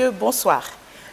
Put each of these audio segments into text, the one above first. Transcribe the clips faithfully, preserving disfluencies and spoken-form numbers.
messieurs, bonsoir.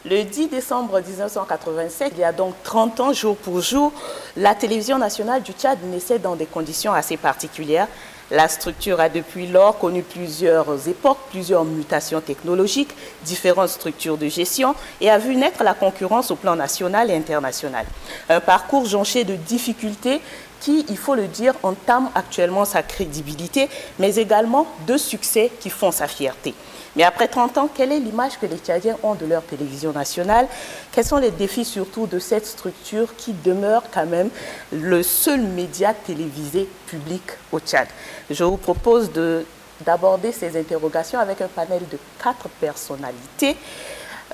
Le dix décembre mille neuf cent quatre-vingt-sept, il y a donc trente ans, jour pour jour, la télévision nationale du Tchad naissait dans des conditions assez particulières. La structure a depuis lors connu plusieurs époques, plusieurs mutations technologiques, différentes structures de gestion et a vu naître la concurrence au plan national et international. Un parcours jonché de difficultés qui, il faut le dire, entame actuellement sa crédibilité, mais également de succès qui font sa fierté. Mais après trente ans, quelle est l'image que les Tchadiens ont de leur télévision nationale? Quels sont les défis surtout de cette structure qui demeure quand même le seul média télévisé public au Tchad? Je vous propose d'aborder ces interrogations avec un panel de quatre personnalités.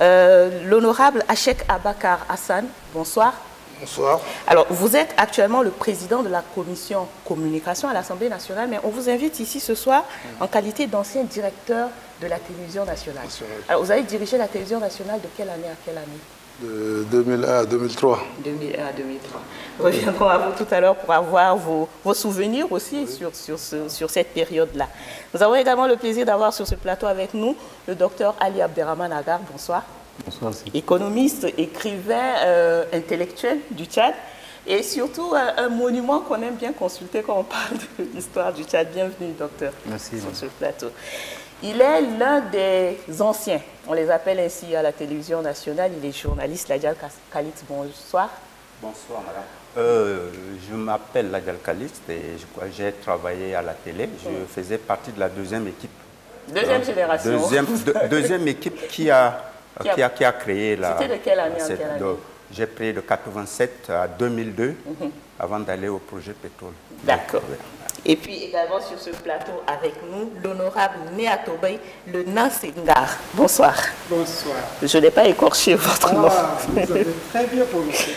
Euh, L'honorable Acheikh Abakar Hassane, bonsoir. Bonsoir. Alors, vous êtes actuellement le président de la commission communication à l'Assemblée nationale, mais on vous invite ici ce soir en qualité d'ancien directeur de la télévision nationale. Alors, vous avez dirigé la télévision nationale de quelle année à quelle année? De deux mille un à deux mille trois. deux mille un à deux mille trois. Reviendrons à vous tout à l'heure pour avoir vos, vos souvenirs aussi, oui, sur, sur, ce, sur cette période-là. Nous avons également le plaisir d'avoir sur ce plateau avec nous le docteur Ali Abdramane Haggar. Bonsoir. Bonsoir. Économiste, écrivain, euh, intellectuel du Tchad et surtout un, un monument qu'on aime bien consulter quand on parle de l'histoire du Tchad. Bienvenue, docteur. Merci. Sur ce plateau. Il est l'un des anciens, on les appelle ainsi à la télévision nationale, il est journaliste. Ladjal Calixte, bonsoir. Bonsoir, madame. Euh, je m'appelle Ladjal Calixte et j'ai travaillé à la télé. Je faisais partie de la deuxième équipe. Deuxième euh, génération. Deuxième, de, deuxième équipe qui a, qui a, qui a, qui a créé la... C'était de quelle année cette, en quelle année? J'ai pris de quatre-vingt-sept à deux mille deux, mm-hmm, avant d'aller au projet pétrole. D'accord. Et puis également sur ce plateau avec nous, l'honorable Néatobeye le Nassenguengar. Bonsoir. Bonsoir. Je n'ai pas écorché votre nom. Ah, vous avez très bien prononcé.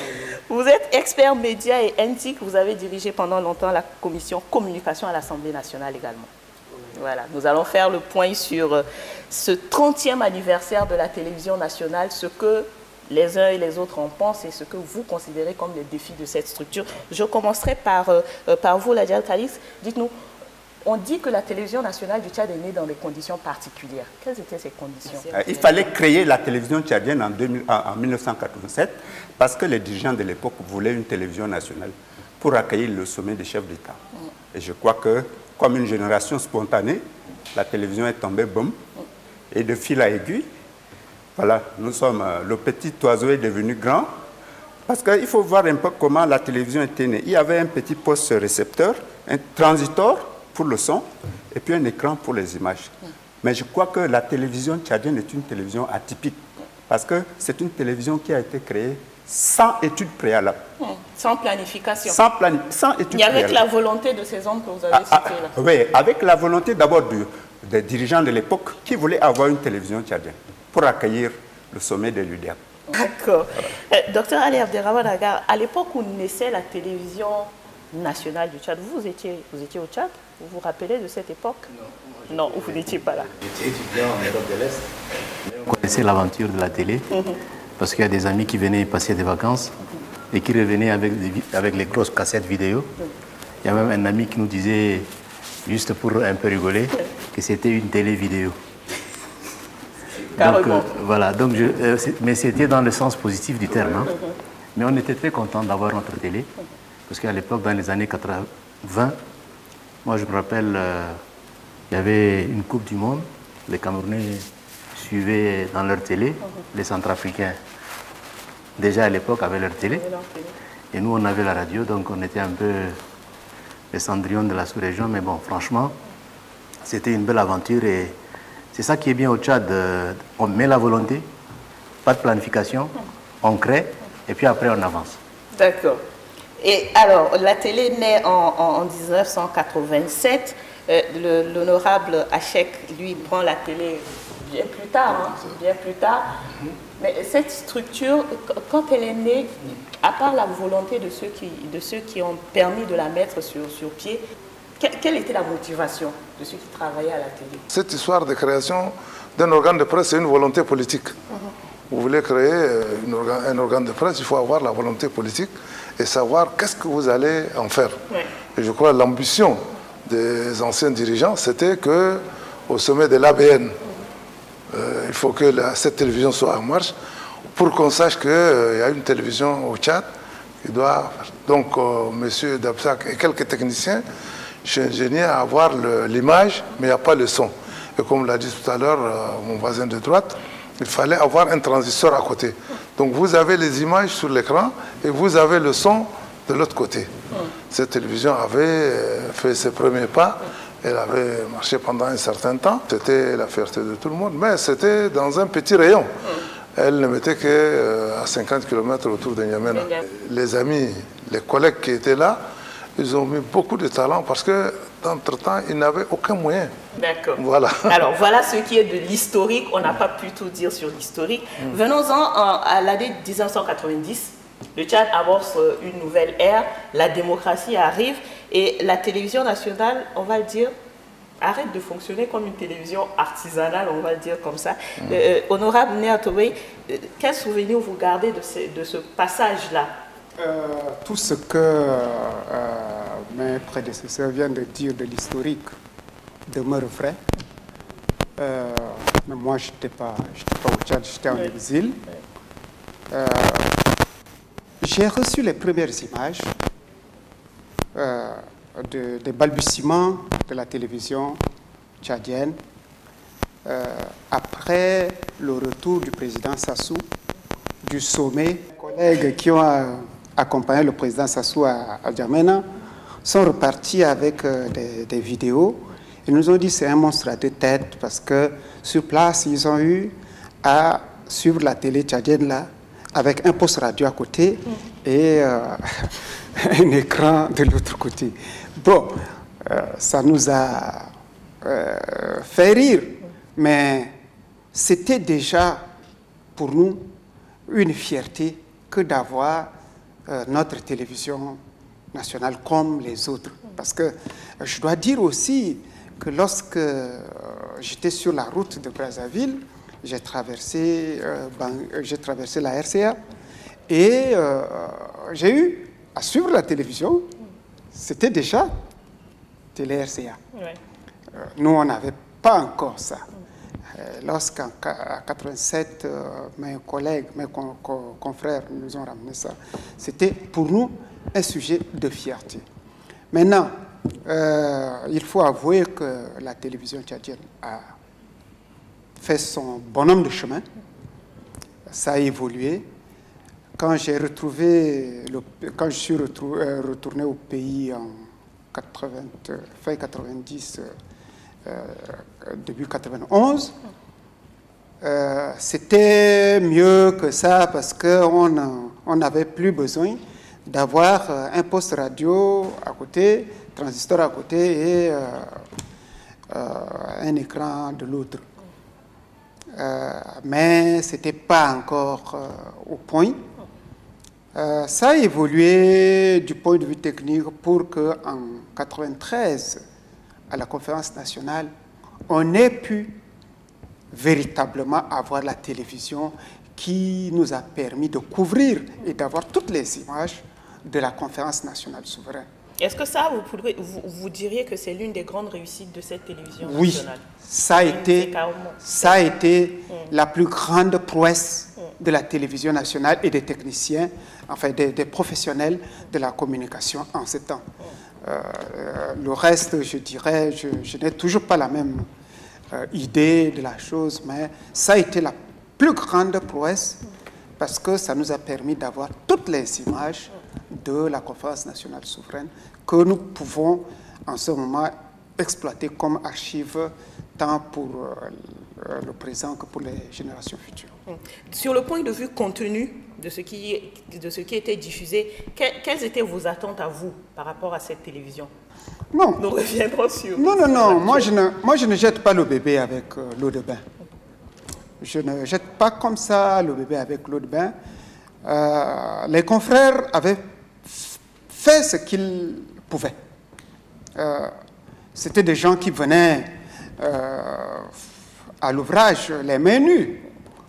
Vous êtes expert média et éthique. Vous avez dirigé pendant longtemps la commission communication à l'Assemblée nationale également. Oui. Voilà, nous allons faire le point sur ce trentième anniversaire de la télévision nationale, ce que les uns et les autres en pensent et ce que vous considérez comme les défis de cette structure. Je commencerai par, euh, par vous, Ladjal Calixte. Dites-nous, on dit que la télévision nationale du Tchad est née dans des conditions particulières. Quelles étaient ces conditions? Il fallait créer la télévision tchadienne en, deux mille, en mille neuf cent quatre-vingt-sept parce que les dirigeants de l'époque voulaient une télévision nationale pour accueillir le sommet des chefs d'État. Et je crois que, comme une génération spontanée, la télévision est tombée, boum, et de fil à aiguille. Voilà, nous sommes, le petit oiseau est devenu grand, parce qu'il faut voir un peu comment la télévision était née. Il y avait un petit poste récepteur, un transistor pour le son, et puis un écran pour les images. Mais je crois que la télévision tchadienne est une télévision atypique, parce que c'est une télévision qui a été créée sans études préalables. Sans planification. Sans, plani sans études préalables. Et avec préalables. La volonté de ces hommes que vous avez cités là. Ah, oui, avec la volonté d'abord des dirigeants de l'époque qui voulaient avoir une télévision tchadienne pour accueillir le sommet de l'U D A P. D'accord. Voilà. Euh, docteur Ali Abdramane Haggar, à l'époque où naissait la télévision nationale du Tchad, vous étiez, vous étiez au Tchad? Vous vous rappelez de cette époque? Non. Non, vous n'étiez pas là. J'étais étudiant en Europe de l'Est. On connaissait l'aventure de la télé, mm-hmm, parce qu'il y a des amis qui venaient passer des vacances et qui revenaient avec, avec les grosses cassettes vidéo. Mm. Il y a même un ami qui nous disait, juste pour un peu rigoler, mm, que c'était une télé vidéo. Donc, euh, voilà, donc je, euh, mais c'était dans le sens positif du terme. Hein. Mais on était très contents d'avoir notre télé, parce qu'à l'époque, dans les années quatre-vingt, moi je me rappelle, euh, il y avait une Coupe du Monde, les Camerounais suivaient dans leur télé, les Centrafricains déjà à l'époque avaient leur télé, et nous on avait la radio, donc on était un peu les cendrillons de la sous-région, mais bon, franchement, c'était une belle aventure et c'est ça qui est bien au Tchad, on met la volonté, pas de planification, on crée et puis après on avance. D'accord. Et alors, la télé naît en, en, en mille neuf cent quatre-vingt-sept, euh, l'honorable Acheikh, lui, prend la télé bien plus tard, hein, bien plus tard. Mais cette structure, quand elle est née, à part la volonté de ceux qui, de ceux qui ont permis de la mettre sur, sur pied, quelle était la motivation de ceux qui travaillaient à la télé? Cette histoire de création d'un organe de presse, c'est une volonté politique. Mm-hmm. Vous voulez créer une orga, un organe de presse, il faut avoir la volonté politique et savoir qu'est-ce que vous allez en faire. Oui. Et je crois que l'ambition des anciens dirigeants, c'était qu'au sommet de l'A B N, mm-hmm, euh, il faut que la, cette télévision soit en marche pour qu'on sache qu'il euh, y a une télévision au Tchad qui doit... Donc, euh, M. Dabsak et quelques techniciens, je suis ingénieur à avoir l'image, mais il n'y a pas le son. Et comme l'a dit tout à l'heure euh, mon voisin de droite, il fallait avoir un transistor à côté. Donc, vous avez les images sur l'écran et vous avez le son de l'autre côté. Cette télévision avait fait ses premiers pas. Elle avait marché pendant un certain temps. C'était la fierté de tout le monde, mais c'était dans un petit rayon. Elle ne mettait qu'à cinquante kilomètres autour de N'Djamena. Les amis, les collègues qui étaient là, ils ont mis beaucoup de talent parce que, d'entre-temps, ils n'avaient aucun moyen. D'accord. Voilà. Alors, voilà ce qui est de l'historique. On n'a pas pu tout dire sur l'historique. Mmh. Venons-en à l'année mille neuf cent quatre-vingt-dix. Le Tchad amorce une nouvelle ère, la démocratie arrive et la télévision nationale, on va le dire, arrête de fonctionner comme une télévision artisanale, on va le dire comme ça. Mmh. Euh, honorable Néatobeye, quel souvenir vous gardez de ce, de ce passage-là? euh, Tout ce que euh, mes prédécesseurs viennent de dire de l'historique demeure vrai. Euh, mais moi, je n'étais pas, pas au Tchad, j'étais en exil. Euh, J'ai reçu les premières images euh, de, des balbutiements de la télévision tchadienne euh, après le retour du président Sassou du sommet. Les collègues qui ont euh, accompagné le président Sassou à, à N'Djamena sont repartis avec euh, des, des vidéos. Ils nous ont dit que c'est un monstre à deux têtes parce que sur place, ils ont eu à suivre la télé tchadienne là, avec un poste radio à côté et euh, un écran de l'autre côté. Bon, euh, ça nous a euh, fait rire, mais c'était déjà pour nous une fierté que d'avoir euh, notre télévision nationale comme les autres. Parce que je dois dire aussi que lorsque euh, j'étais sur la route de Brazzaville, j'ai traversé, euh, ben, j'ai traversé la R C A et euh, j'ai eu à suivre la télévision. C'était déjà télé-R C A. Ouais. Euh, nous, on n'avait pas encore ça. Euh, Lorsqu'en mille neuf cent quatre-vingt-sept, euh, mes collègues, mes con, con, confrères nous ont ramené ça, c'était pour nous un sujet de fierté. Maintenant, euh, il faut avouer que la télévision tchadienne a fait son bonhomme de chemin, ça a évolué. Quand j'ai retrouvé, le, quand je suis retourné au pays en quatre-vingts, fin quatre-vingt-dix, euh, début quatre-vingt-onze, euh, c'était mieux que ça parce qu'on on n'avait plus besoin d'avoir un poste radio à côté, transistor à côté et euh, euh, un écran de l'autre. Euh, mais ce n'était pas encore euh, au point. Euh, ça a évolué du point de vue technique pour qu'en mille neuf cent quatre-vingt-treize, à la conférence nationale, on ait pu véritablement avoir la télévision qui nous a permis de couvrir et d'avoir toutes les images de la conférence nationale souveraine. Est-ce que ça, vous, pourrez, vous, vous diriez que c'est l'une des grandes réussites de cette télévision oui, nationale? Oui, ça a été, ça a été mm. la plus grande prouesse mm. de la télévision nationale et des techniciens, enfin des, des professionnels de la communication en ce temps. Mm. Euh, le reste, je dirais, je, je n'ai toujours pas la même euh, idée de la chose, mais ça a été la plus grande prouesse mm. parce que ça nous a permis d'avoir toutes les images de la conférence nationale souveraine que nous pouvons en ce moment exploiter comme archive tant pour euh, le présent que pour les générations futures. Sur le point de vue contenu de ce qui, de ce qui était diffusé, que, quelles étaient vos attentes à vous par rapport à cette télévision? Non. Nous reviendrons sur... Non, non, non. Moi je, ne, moi, je ne jette pas le bébé avec euh, l'eau de bain. Je ne jette pas comme ça le bébé avec l'eau de bain. Euh, les confrères avaient fait ce qu'ils pouvaient. Euh, C'était des gens qui venaient euh, à l'ouvrage, les mains nues.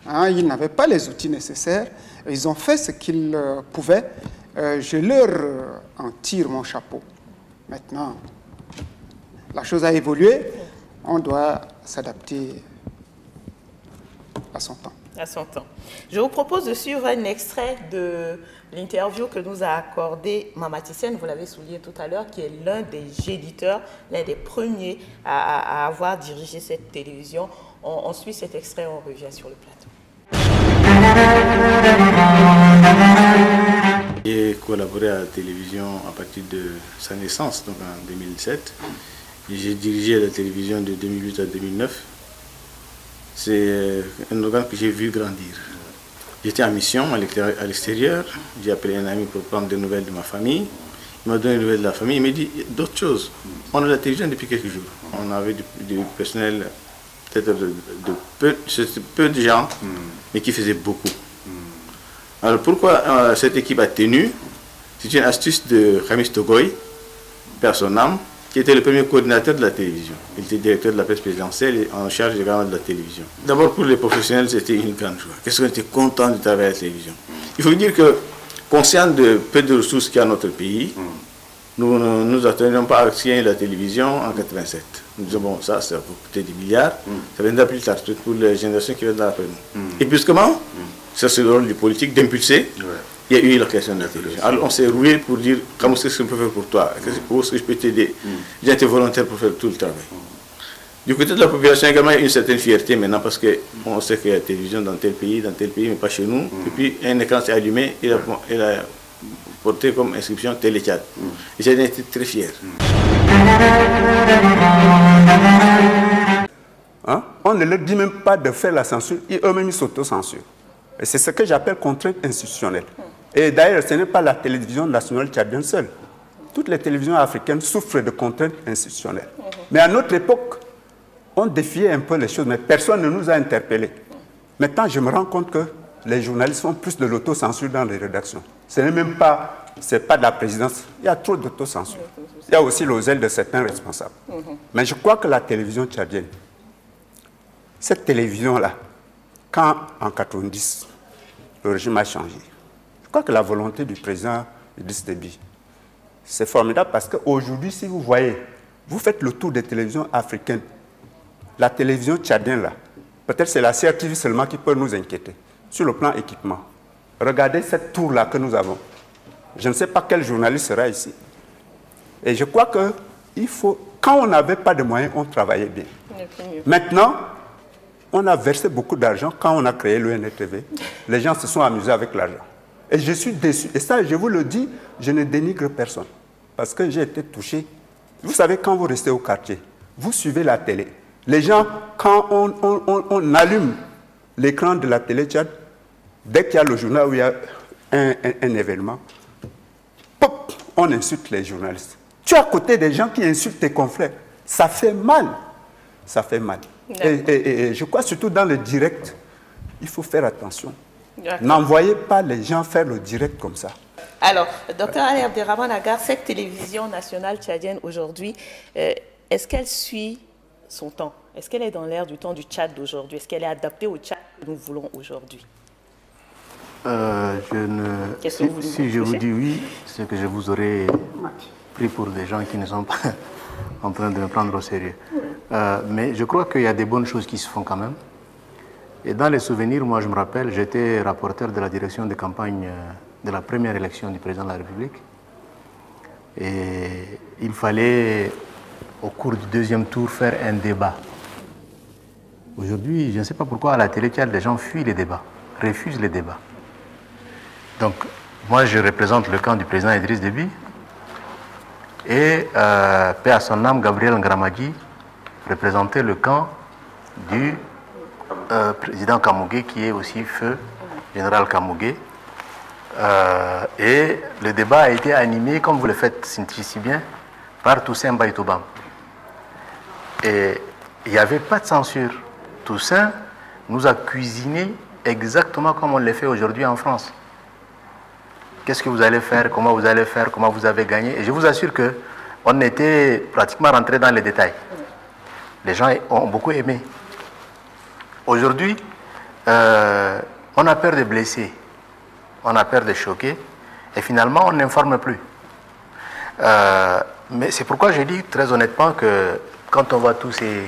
Hein, ils n'avaient pas les outils nécessaires. Ils ont fait ce qu'ils euh, pouvaient. Euh, je leur euh, en tire mon chapeau. Maintenant, la chose a évolué. On doit s'adapter à son temps. À son temps. Je vous propose de suivre un extrait de l'interview que nous a accordé Mahamat Hissène, vous l'avez souligné tout à l'heure, qui est l'un des éditeurs, l'un des premiers à, à avoir dirigé cette télévision. On, on suit cet extrait, on revient sur le plateau. J'ai collaboré à la télévision à partir de sa naissance, donc en deux mille sept. J'ai dirigé la télévision de deux mille huit à deux mille neuf. C'est un organe que j'ai vu grandir. J'étais en mission à l'extérieur. J'ai appelé un ami pour prendre des nouvelles de ma famille. Il m'a donné des nouvelles de la famille. Il m'a dit d'autres choses. On a la télévision depuis quelques jours. On avait du, du personnel, peut-être de, de peu, peu de gens, mais qui faisait beaucoup. Alors pourquoi euh, cette équipe a tenu? C'est une astuce de Khamis Togoy, père son âme, qui était le premier coordinateur de la télévision. Il était directeur de la presse présidentielle et en charge également de la télévision. D'abord, pour les professionnels, c'était une grande joie. Qu'est-ce qu'on était content de travailler à la télévision. Il faut dire que, conscient de peu de ressources qu'il y a dans notre pays, nous ne nous attendons pas à actionner la télévision en quatre-vingt-sept. Nous disons, bon, ça, ça va coûter des milliards, ça viendra plus tard, surtout pour les générations qui viendront après nous. Et puis comment? Ça, c'est le rôle du politique d'impulser. Il y a eu la question de la télévision. Alors on s'est roué pour dire, comment est-ce que je peux faire pour toi? Où est-ce que je peux t'aider? J'ai été volontaire pour faire tout le travail. Du côté de la population également, il y a une certaine fierté maintenant parce qu'on sait qu'il y a la télévision dans tel pays, dans tel pays, mais pas chez nous. Et puis un écran s'est allumé et il a porté comme inscription Télé-Tchad. Et j'ai été très fier. Hein? On ne leur dit même pas de faire la censure, ils eux-mêmes s'autocensurent. C'est ce que j'appelle contrainte institutionnelle. Et d'ailleurs, ce n'est pas la télévision nationale tchadienne seule. Toutes les télévisions africaines souffrent de contraintes institutionnelles. Mais à notre époque, on défiait un peu les choses, mais personne ne nous a interpellés. Maintenant, je me rends compte que les journalistes font plus de l'autocensure dans les rédactions. Ce n'est même pas, c'est pas de la présidence. Il y a trop d'autocensure. Il y a aussi le zèle de certains responsables. Mais je crois que la télévision tchadienne, cette télévision-là, quand en quatre-vingt-dix, le régime a changé, je crois que la volonté du président Idriss Déby, c'est formidable parce qu'aujourd'hui, si vous voyez, vous faites le tour des télévisions africaines, la télévision tchadienne là, peut-être c'est la C R T V seulement qui peut nous inquiéter, sur le plan équipement. Regardez cette tour là que nous avons. Je ne sais pas quel journaliste sera ici. Et je crois que il faut, quand on n'avait pas de moyens, on travaillait bien. Maintenant, on a versé beaucoup d'argent quand on a créé le N R T V. Les gens se sont amusés avec l'argent. Et je suis déçu. Et ça, je vous le dis, je ne dénigre personne. Parce que j'ai été touché. Vous savez, quand vous restez au quartier, vous suivez la télé. Les gens, quand on, on, on, on allume l'écran de la télé Tchad, dès qu'il y a le journal où il y a un, un, un événement, pop, on insulte les journalistes. Tu es à côté des gens qui insultent tes confrères. Ça fait mal. Ça fait mal. Et, et, et je crois surtout dans le direct, il faut faire attention. N'envoyez pas les gens faire le direct comme ça. Alors, docteur Ali Abdramane Haggar, cette télévision nationale tchadienne aujourd'hui, est-ce euh, qu'elle suit son temps? Est-ce qu'elle est dans l'ère du temps du Tchad d'aujourd'hui? Est-ce qu'elle est adaptée au Tchad que nous voulons aujourd'hui? euh, Je ne... Si, vous si je vous dis oui, c'est que je vous aurais pris pour des gens qui ne sont pas... en train de me prendre au sérieux. Euh, mais je crois qu'il y a des bonnes choses qui se font quand même. Et dans les souvenirs, moi je me rappelle, j'étais rapporteur de la direction de campagne de la première élection du président de la République. Et il fallait, au cours du deuxième tour, faire un débat. Aujourd'hui, je ne sais pas pourquoi, à la télé, les gens fuient les débats, refusent les débats. Donc, moi je représente le camp du président Idriss Déby. Et euh, paix à son âme, Gabriel Ngramagi représentait le camp du euh, président Kamougué, qui est aussi feu, général Kamougué. Euh, et le débat a été animé, comme vous le faites si bien, par Toussaint Baïtobam. Et il n'y avait pas de censure. Toussaint nous a cuisiné exactement comme on le fait aujourd'hui en France. Qu'est-ce que vous allez faire, comment vous allez faire, comment vous avez gagné. Et je vous assure qu'on était pratiquement rentré dans les détails. Les gens ont beaucoup aimé. Aujourd'hui, euh, on a peur de blesser, on a peur de choquer, et finalement, on n'informe plus. Euh, mais c'est pourquoi je dis très honnêtement que quand on voit tous ces,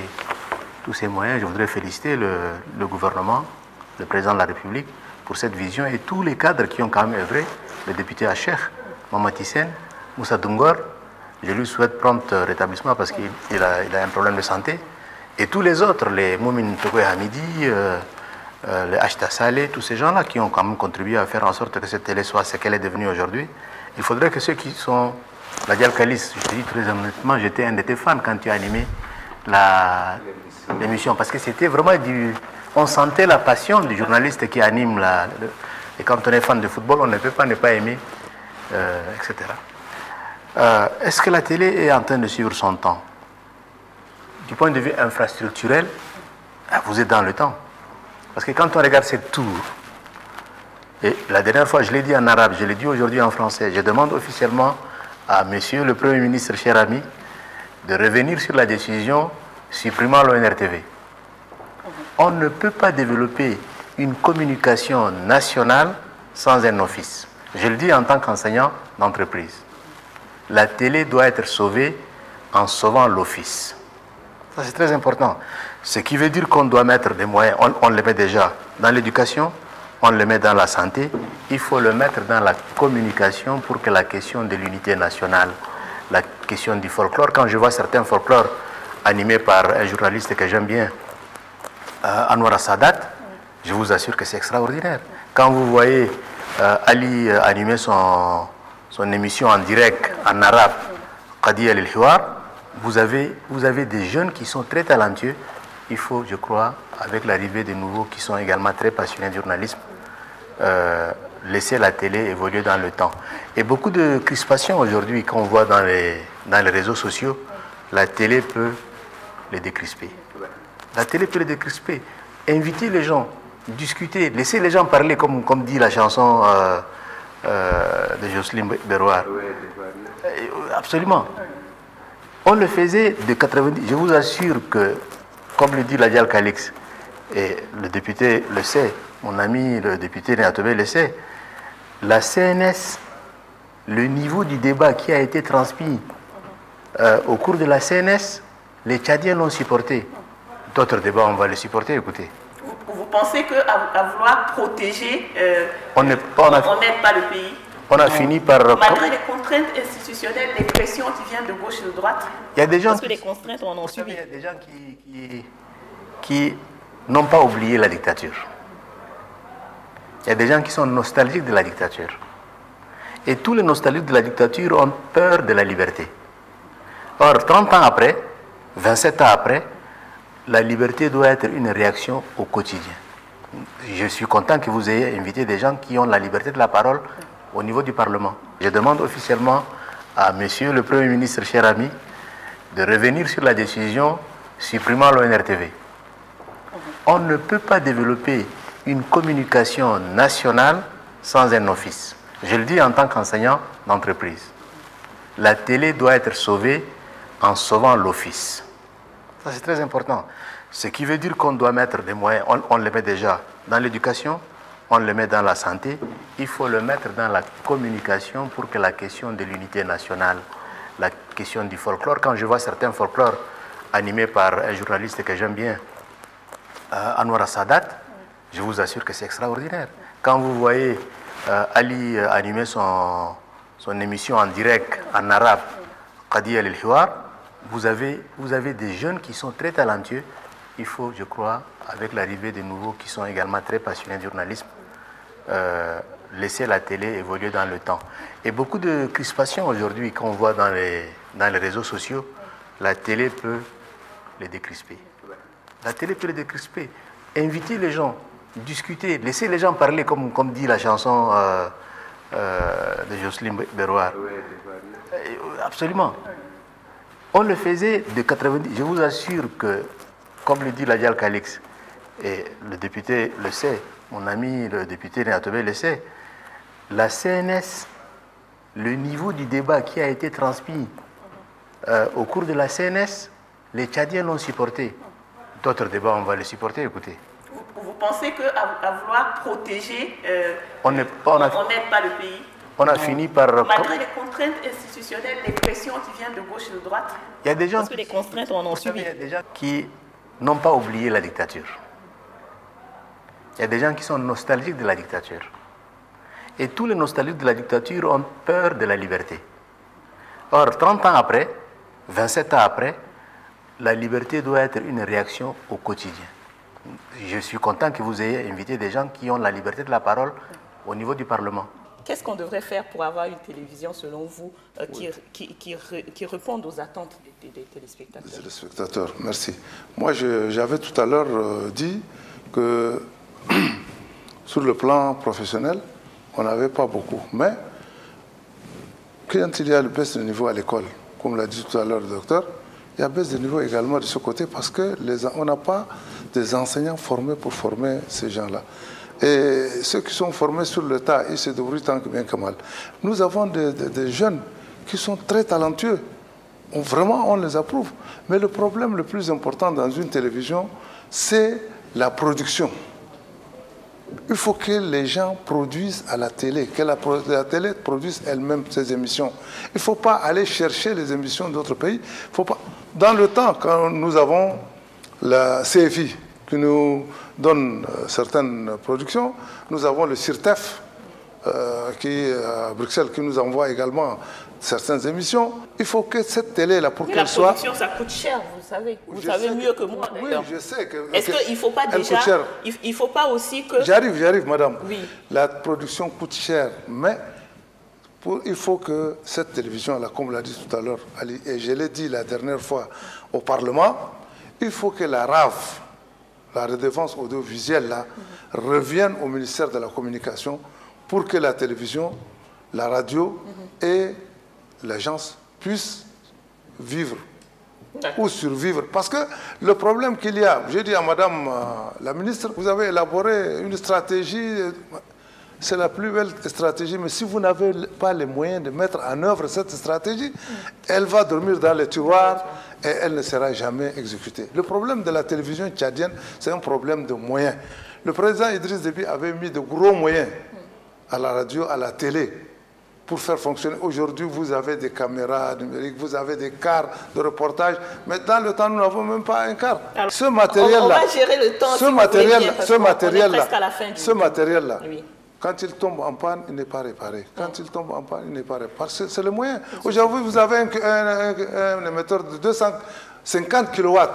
tous ces moyens, je voudrais féliciter le, le gouvernement le président de la République, pour cette vision et tous les cadres qui ont quand même œuvré, le député Acheikh, Mahamat Hissène, Moussa Dungor, je lui souhaite prompt rétablissement parce qu'il il a, il a un problème de santé, et tous les autres, les Moumin Togoer Hamidi, euh, euh, les Ashtasale, tous ces gens-là qui ont quand même contribué à faire en sorte que cette télé soit ce qu'elle est devenue aujourd'hui. Il faudrait que ceux qui sont... Ladjal Calixte, je te dis très honnêtement, j'étais un de tes fans quand tu as animé l'émission, parce que c'était vraiment du... On sentait la passion du journaliste qui anime la... Le, et quand on est fan de football, on ne peut pas ne pas aimer, euh, et cetera. Euh, Est-ce que la télé est en train de suivre son temps? Du point de vue infrastructurel, vous êtes dans le temps. Parce que quand on regarde cette tour, et la dernière fois je l'ai dit en arabe, je l'ai dit aujourd'hui en français, je demande officiellement à monsieur le Premier ministre, cher ami, de revenir sur la décision supprimant l'O N R T V. On ne peut pas développer une communication nationale sans un office. Je le dis en tant qu'enseignant d'entreprise. La télé doit être sauvée en sauvant l'office. Ça, c'est très important. Ce qui veut dire qu'on doit mettre des moyens. On, on les met déjà dans l'éducation, on le met dans la santé. Il faut le mettre dans la communication pour que la question de l'unité nationale, la question du folklore, quand je vois certains folklores animés par un journaliste que j'aime bien, euh, Anwar Assadat, je vous assure que c'est extraordinaire. Quand vous voyez euh, Ali euh, animer son, son émission en direct en arabe, Qadi al-Hiwar, vous avez, vous avez des jeunes qui sont très talentueux. Il faut, je crois, avec l'arrivée des nouveaux qui sont également très passionnés de journalisme, euh, laisser la télé évoluer dans le temps. Et beaucoup de crispations aujourd'hui qu'on voit dans les, dans les réseaux sociaux, la télé peut les décrisper. La télé peut les décrisper. Inviter les gens, discuter, laisser les gens parler, comme, comme dit la chanson euh, euh, de Jocelyne Béroard. Absolument. On le faisait de quatre-vingt-dix. Je vous assure que, comme le dit Ladjal Calixte, et le député le sait, mon ami le député Néatobeye le sait, la C N S, le niveau du débat qui a été transmis euh, au cours de la C N S, les Tchadiens l'ont supporté. D'autres débats, on va les supporter, écoutez. Vous, vous pensez qu'à à vouloir protéger, euh, on n'aide pas, pas le pays? On a fini par... Malgré les contraintes institutionnelles, les pressions qui viennent de gauche et de droite, il y a des gens parce que les contraintes en ont subi. Il y a des gens qui, qui, qui n'ont pas oublié la dictature. Il y a des gens qui sont nostalgiques de la dictature. Et tous les nostalgiques de la dictature ont peur de la liberté. Or, trente ans après, vingt-sept ans après, la liberté doit être une réaction au quotidien. Je suis content que vous ayez invité des gens qui ont la liberté de la parole au niveau du Parlement. Je demande officiellement à monsieur le Premier ministre, cher ami, de revenir sur la décision supprimant l'O N R T V. On ne peut pas développer une communication nationale sans un office. Je le dis en tant qu'enseignant d'entreprise. La télé doit être sauvée en sauvant l'office. Ça, c'est très important. Ce qui veut dire qu'on doit mettre des moyens, on, on les met déjà dans l'éducation, on le met dans la santé, il faut le mettre dans la communication pour que la question de l'unité nationale, la question du folklore, quand je vois certains folklores animés par un journaliste que j'aime bien, euh, Anwar Assadat, je vous assure que c'est extraordinaire. Quand vous voyez euh, Ali euh, animer son, son émission en direct en arabe, Qadi al-Hiwar, vous avez, vous avez des jeunes qui sont très talentueux. Il faut, je crois, avec l'arrivée des nouveaux qui sont également très passionnés de journalisme, Euh, laisser la télé évoluer dans le temps. Et beaucoup de crispations aujourd'hui qu'on voit dans les, dans les réseaux sociaux, la télé peut les décrisper. La télé peut les décrisper. Inviter les gens, discuter, laisser les gens parler, comme, comme dit la chanson euh, euh, de Jocelyne Béroard. Absolument. On le faisait de quatre-vingt-dix. Je vous assure que, comme le dit Ladjal Calixte, et le député le sait, mon ami le député Néatobeye le sait, la C N S, le niveau du débat qui a été transmis euh, au cours de la C N S, les Tchadiens l'ont supporté. D'autres débats, on va les supporter, écoutez. Vous, vous pensez qu'à à vouloir protéger, euh, on n'aide pas, pas le pays? On a fini par... Malgré les contraintes institutionnelles, les pressions qui viennent de gauche et de droite, il y a des gens parce que les contraintes en ont subi. Il y a des gens qui n'ont pas oublié la dictature. Il y a des gens qui sont nostalgiques de la dictature. Et tous les nostalgiques de la dictature ont peur de la liberté. Or, trente ans après, vingt-sept ans après, la liberté doit être une réaction au quotidien. Je suis content que vous ayez invité des gens qui ont la liberté de la parole au niveau du Parlement. Qu'est-ce qu'on devrait faire pour avoir une télévision, selon vous, euh, qui, oui. qui, qui, qui réponde aux attentes des, des, des téléspectateurs ? Des téléspectateurs, merci. Moi, j'avais tout à l'heure euh, dit que sur le plan professionnel, on n'avait pas beaucoup. Mais quand il y a une baisse de niveau à l'école, comme l'a dit tout à l'heure le docteur, il y a baisse de niveau également de ce côté parce qu'on n'a pas des enseignants formés pour former ces gens-là. Et ceux qui sont formés sur le tas, ils se débrouillent tant que bien que mal. Nous avons des, des, des jeunes qui sont très talentueux. On, vraiment, on les approuve. Mais le problème le plus important dans une télévision, c'est la production. Il faut que les gens produisent à la télé, que la, la télé produise elle-même ses émissions. Il ne faut pas aller chercher les émissions d'autres pays. Faut pas... Dans le temps, quand nous avons la C F I, qui nous donne certaines productions. Nous avons le Sirtef euh, qui à Bruxelles qui nous envoie également certaines émissions. Il faut que cette télé-là, pour qu'elle soit... La production, soit... ça coûte cher, vous savez. Vous je savez mieux que, que moi. Oui, je sais que... Est-ce qu'il ne faut pas déjà... Il ne faut pas aussi que... J'arrive, j'arrive, madame. Oui. La production coûte cher, mais pour, il faut que cette télévision-là, comme l'a dit tout à l'heure, et je l'ai dit la dernière fois au Parlement, il faut que la R A F, la redevance audiovisuelle, là, mm-hmm. revienne au ministère de la Communication pour que la télévision, la radio mm-hmm. et l'agence puissent vivre ou survivre. Parce que le problème qu'il y a, j'ai dit à madame euh, la ministre, vous avez élaboré une stratégie, c'est la plus belle stratégie, mais si vous n'avez pas les moyens de mettre en œuvre cette stratégie, mm-hmm. elle va dormir dans les tiroirs, et elle ne sera jamais exécutée. Le problème de la télévision tchadienne, c'est un problème de moyens. Le président Idriss Déby avait mis de gros moyens à la radio, à la télé, pour faire fonctionner. Aujourd'hui, vous avez des caméras numériques, vous avez des cars de reportage, mais dans le temps, nous n'avons même pas un quart. Alors, ce matériel-là, ce si matériel-là, ce matériel-là, ce matériel-là, oui. Quand il tombe en panne, il n'est pas réparé. Quand il tombe en panne, il n'est pas réparé. C'est le moyen. Aujourd'hui, vous avez un, un, un, un émetteur de deux cent cinquante kilowatts.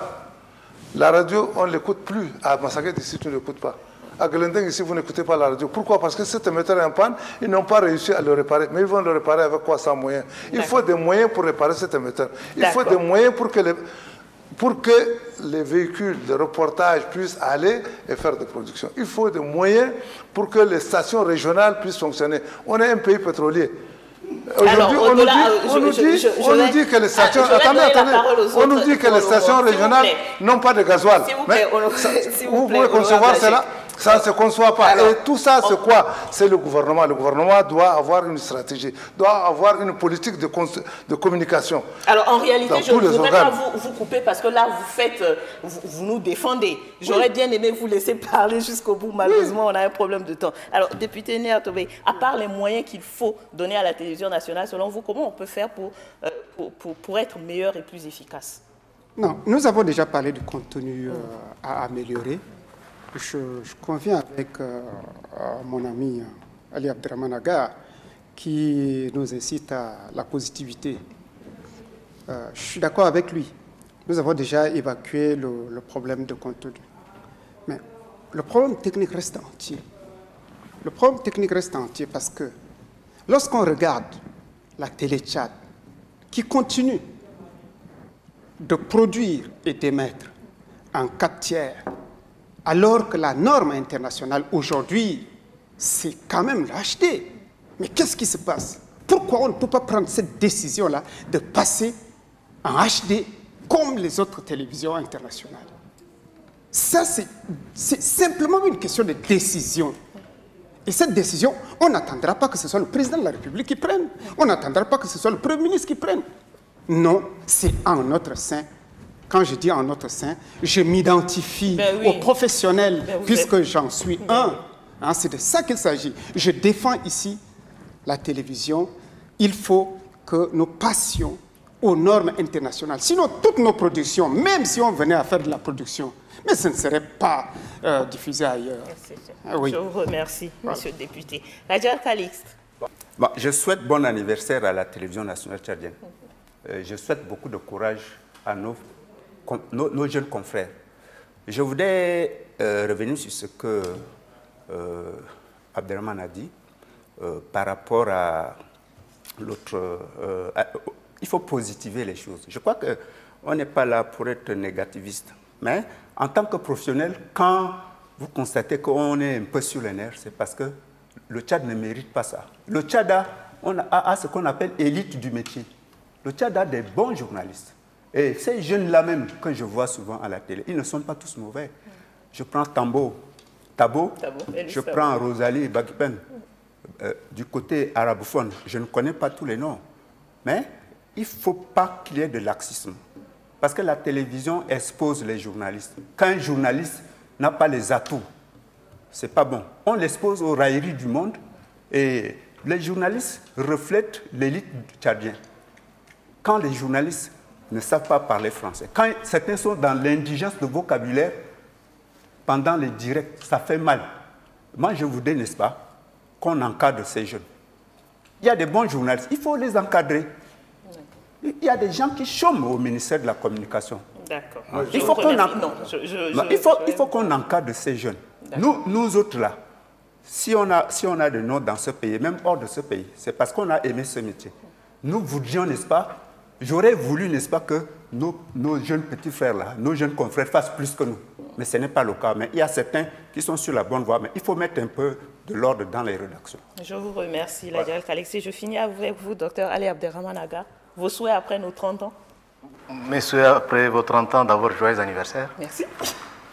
La radio, on ne l'écoute plus. À Massaguet, ici, tu ne l'écoutes pas. À Gelendeng, ici, vous n'écoutez pas la radio. Pourquoi? Parce que cet émetteur est en panne, ils n'ont pas réussi à le réparer. Mais ils vont le réparer avec quoi? Sans moyens. Il faut des moyens pour réparer cet émetteur. Il faut des moyens pour que les... pour que les véhicules de reportage puissent aller et faire des productions. Il faut des moyens pour que les stations régionales puissent fonctionner. On est un pays pétrolier. Aujourd'hui, on, au-delà, on nous dit, je, je, je, on je nous vais, dit que les stations... Attendez, attendez. On nous dit que les stations régionales n'ont pas de gasoil. Vous plaît, mais on, ça, vous, vous plaît, pouvez concevoir cela. Ça ne se conçoit pas. Alors, et tout ça, c'est quoi? C'est le gouvernement. Le gouvernement doit avoir une stratégie, doit avoir une politique de, de communication. Alors, en réalité, je ne voudrais pas vous, vous couper parce que là, vous faites, vous, vous nous défendez. J'aurais oui. bien aimé vous laisser parler jusqu'au bout. Malheureusement, oui. on a un problème de temps. Alors, député Néatobeye, à part les moyens qu'il faut donner à la télévision nationale, selon vous, comment on peut faire pour, euh, pour, pour, pour être meilleur et plus efficace? Non, nous avons déjà parlé du contenu euh, à améliorer. Je, je conviens avec euh, mon ami Ali Abdramane Haggar qui nous incite à la positivité. Euh, je suis d'accord avec lui. Nous avons déjà évacué le, le problème de contenu. Mais le problème technique reste entier. Le problème technique reste entier parce que lorsqu'on regarde la Télé-Tchad qui continue de produire et d'émettre en quatre tiers, alors que la norme internationale aujourd'hui, c'est quand même l'acheter. Mais qu'est-ce qui se passe? Pourquoi on ne peut pas prendre cette décision-là de passer en H D comme les autres télévisions internationales? Ça, c'est simplement une question de décision. Et cette décision, on n'attendra pas que ce soit le président de la République qui prenne. On n'attendra pas que ce soit le Premier ministre qui prenne. Non, c'est en notre sein. Quand je dis en notre sein, je m'identifie ben oui. aux professionnels, ben puisque êtes... j'en suis un. Hein, c'est de ça qu'il s'agit. Je défends ici la télévision. Il faut que nous passions aux normes internationales. Sinon, toutes nos productions, même si on venait à faire de la production, mais ce ne serait pas euh, diffusé ailleurs. Ah, oui. Je vous remercie, voilà. Monsieur le député. Ladjal Calixte. Bon, je souhaite bon anniversaire à la télévision nationale tchadienne. Euh, je souhaite beaucoup de courage à nos, nos, nos jeunes confrères. Je voudrais euh, revenir sur ce que euh, Abderrahmane a dit euh, par rapport à l'autre... Euh, il faut positiver les choses. Je crois qu'on n'est pas là pour être négativiste. Mais en tant que professionnel, quand vous constatez qu'on est un peu sur les nerfs, c'est parce que le Tchad ne mérite pas ça. Le Tchad a, on a, a ce qu'on appelle élite du métier. Le Tchad a des bons journalistes. Et ces jeunes-là même que je vois souvent à la télé, ils ne sont pas tous mauvais. Je prends Tambo Tabo, Tabo je prends Rosalie Bagipen. Euh, du côté arabophone, je ne connais pas tous les noms. Mais il ne faut pas qu'il y ait de laxisme. Parce que la télévision expose les journalistes. Quand un journaliste n'a pas les atouts, c'est pas bon. On l'expose aux railleries du monde et les journalistes reflètent l'élite tchadienne. Quand les journalistes ne savent pas parler français, quand certains sont dans l'indigence de vocabulaire, pendant les directs, ça fait mal. Moi, je vous dis, n'est-ce pas, qu'on encadre ces jeunes. Il y a des bons journalistes, il faut les encadrer. Il y a des gens qui chôment au ministère de la Communication. D'accord. Il faut qu'on en... qu encadre ces jeunes. Nous, nous autres là, si on a, si on a des noms dans ce pays, même hors de ce pays, c'est parce qu'on a aimé ce métier. Nous voudrions, n'est-ce pas, j'aurais voulu, n'est-ce pas, que nos, nos jeunes petits frères là, nos jeunes confrères fassent plus que nous. Mais ce n'est pas le cas. Mais il y a certains qui sont sur la bonne voie. Mais il faut mettre un peu de l'ordre dans les rédactions. Je vous remercie, Ladjal Calixte. Je finis avec vous, docteur Ali Abdramane Haggar. Vos souhaits après nos trente ans? Mes souhaits après vos trente ans, d'avoir joyeux anniversaire. Merci.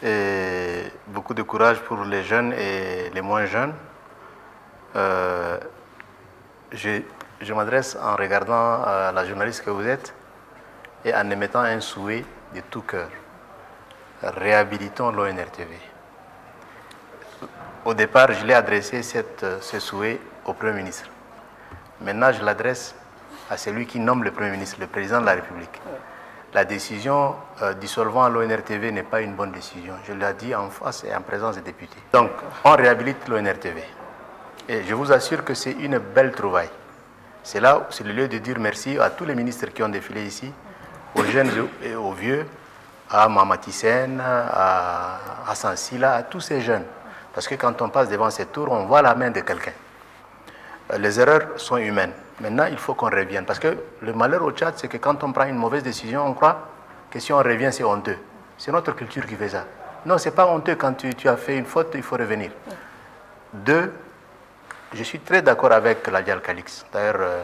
Et beaucoup de courage pour les jeunes et les moins jeunes. Euh, je je m'adresse en regardant à la journaliste que vous êtes et en émettant un souhait de tout cœur. Réhabilitons l'O N R T V. Au départ, je l'ai adressé cette, ce souhait au Premier ministre. Maintenant, je l'adresse à celui qui nomme le Premier ministre, le Président de la République. Ouais. La décision euh, dissolvant l'O N R T V n'est pas une bonne décision. Je l'ai dit en face et en présence des députés. Donc, on réhabilite l'O N R T V. Et je vous assure que c'est une belle trouvaille. C'est là, c'est le lieu de dire merci à tous les ministres qui ont défilé ici, aux jeunes et aux vieux, à Mahamat Hissène, à, à Sansila, à tous ces jeunes. Parce que quand on passe devant cette tour, on voit la main de quelqu'un. Les erreurs sont humaines. Maintenant, il faut qu'on revienne. Parce que le malheur au Tchad, c'est que quand on prend une mauvaise décision, on croit que si on revient, c'est honteux. C'est notre culture qui fait ça. Non, ce n'est pas honteux. Quand tu, tu as fait une faute, il faut revenir. Deux, je suis très d'accord avec Ladjal Calixte. D'ailleurs, euh,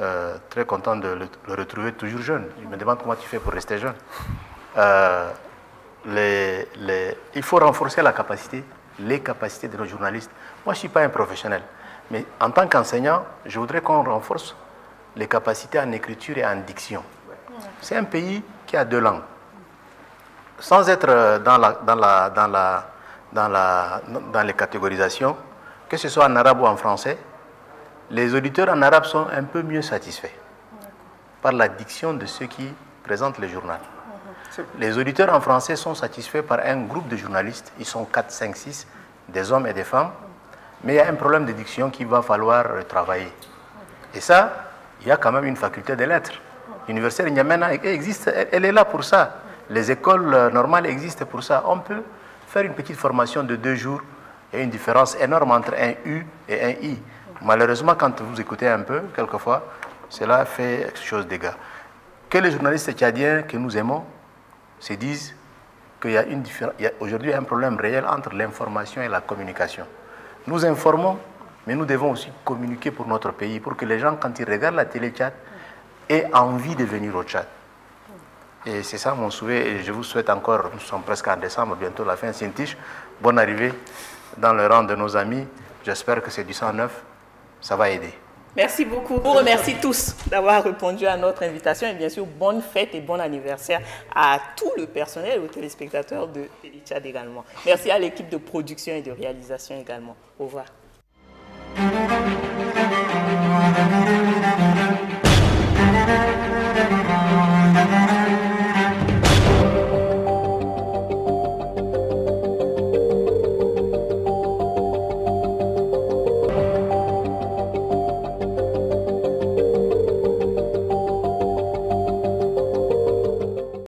euh, très content de le, le retrouver toujours jeune. Je me demande comment tu fais pour rester jeune. Euh, les, les... Il faut renforcer la capacité, les capacités de nos journalistes. Moi, je ne suis pas un professionnel. Mais en tant qu'enseignant, je voudrais qu'on renforce les capacités en écriture et en diction. C'est un pays qui a deux langues. Sans être dans, la, dans, la, dans, la, dans, la, dans les catégorisations, que ce soit en arabe ou en français, les auditeurs en arabe sont un peu mieux satisfaits par la diction de ceux qui présentent le journal. Les auditeurs en français sont satisfaits par un groupe de journalistes, ils sont quatre, cinq, six, des hommes et des femmes. Mais il y a un problème de diction qu'il va falloir travailler. Et ça, il y a quand même une faculté de lettres. L'université de N'Djamena existe, elle est là pour ça. Les écoles normales existent pour ça. On peut faire une petite formation de deux jours et une différence énorme entre un U et un I. Malheureusement, quand vous écoutez un peu, quelquefois, cela fait quelque chose de gars. Que les journalistes tchadiens que nous aimons se disent qu'il y a, a aujourd'hui un problème réel entre l'information et la communication. Nous informons, mais nous devons aussi communiquer pour notre pays, pour que les gens, quand ils regardent la télé Tchad, aient envie de venir au Tchad. Et c'est ça mon souhait, et je vous souhaite encore, nous sommes presque en décembre, bientôt la fin, Sintich, bonne arrivée dans le rang de nos amis. J'espère que c'est du sang neuf, ça va aider. Merci beaucoup. Je vous remercie tous d'avoir répondu à notre invitation et bien sûr, bonne fête et bon anniversaire à tout le personnel et aux téléspectateurs de Télé-Tchad également. Merci à l'équipe de production et de réalisation également. Au revoir.